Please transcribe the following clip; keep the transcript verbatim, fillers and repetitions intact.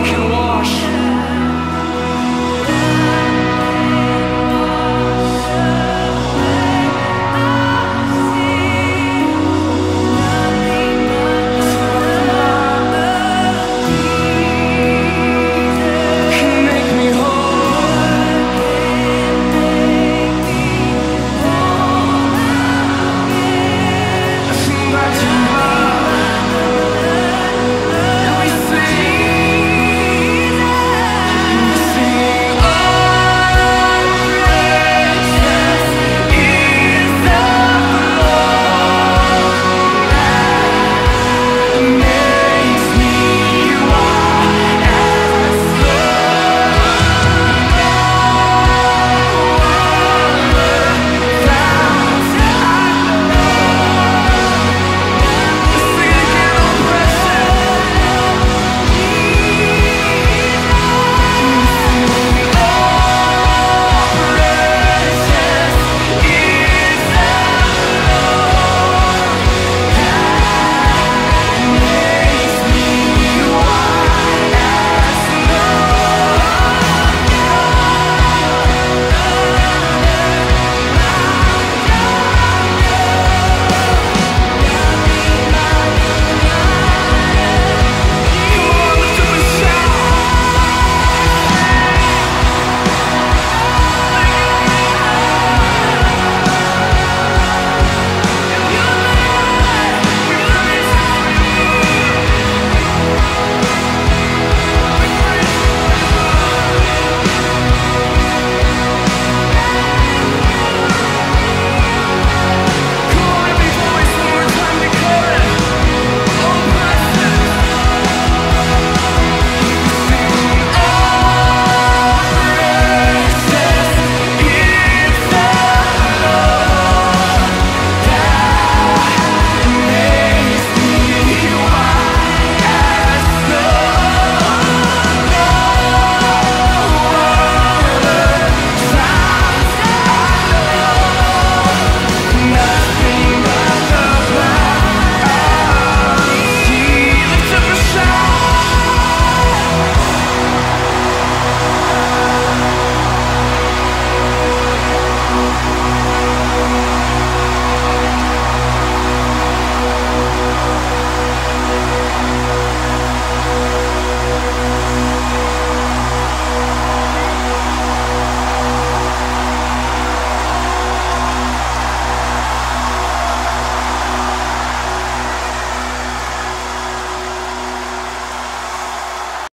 I can walk.